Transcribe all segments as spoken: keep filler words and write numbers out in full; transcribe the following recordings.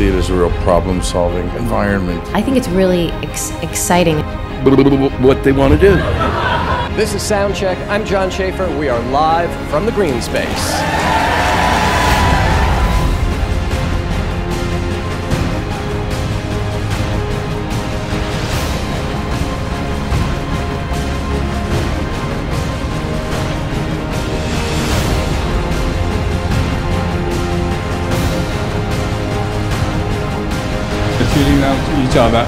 theater is a real problem-solving environment. I think it's really ex exciting. What they want to do. This is Soundcheck. I'm John Schaefer. We are live from the Greene Space. Shooting out to each other.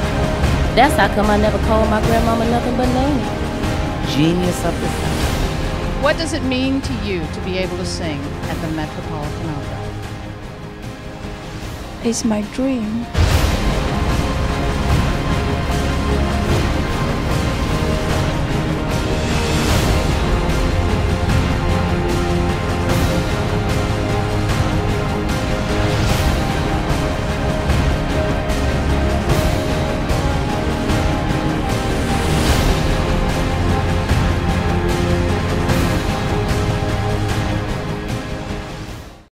That's how come I never called my grandmama nothing but names. Genius of the time. What does it mean to you to be able to sing at the Metropolitan Opera? It's my dream.